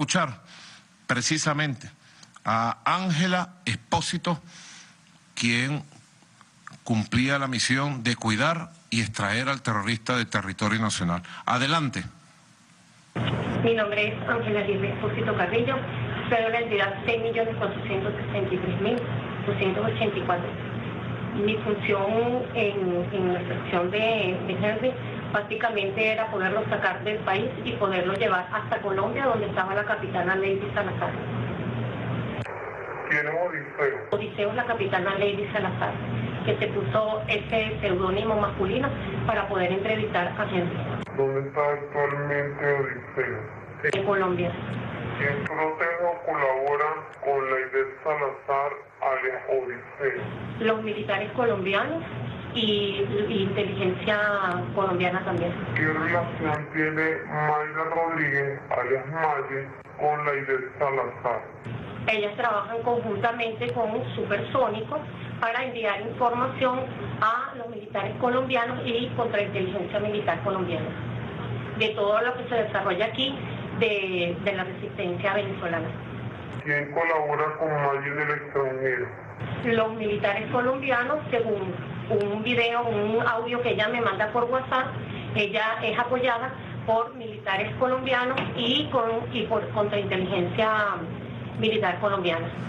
escuchar precisamente a Ángela Espósito, quien cumplía la misión de cuidar y extraer al terrorista del territorio nacional. Adelante. Mi nombre es Ángela Lisbeth Espósito Carrillo, soy de la entidad 6.463.284. Mi función en la sección de Jersey básicamente era poderlos sacar del país y poderlos llevar hasta Colombia, donde estaba la capitana Lady Salazar. ¿Quién es Odiseo? Odiseo es la capitana Lady Salazar, que se puso este seudónimo masculino para poder entrevistar a gente. ¿Dónde está actualmente Odiseo? Sí. En Colombia. ¿Quién protege o colabora con Lady Salazar alias Odiseo? Los militares colombianos y inteligencia colombiana también. ¿Qué relación tiene Mayra Rodríguez alias Maye con Lady Salazar? Ellas trabajan conjuntamente con un supersónico para enviar información a los militares colombianos y contrainteligencia militar colombiana, de todo lo que se desarrolla aquí de la resistencia venezolana. ¿Quién colabora con Maye del extranjero? Los militares colombianos, según un video, un audio que ella me manda por WhatsApp. Ella es apoyada por militares colombianos y por contrainteligencia militar colombiana.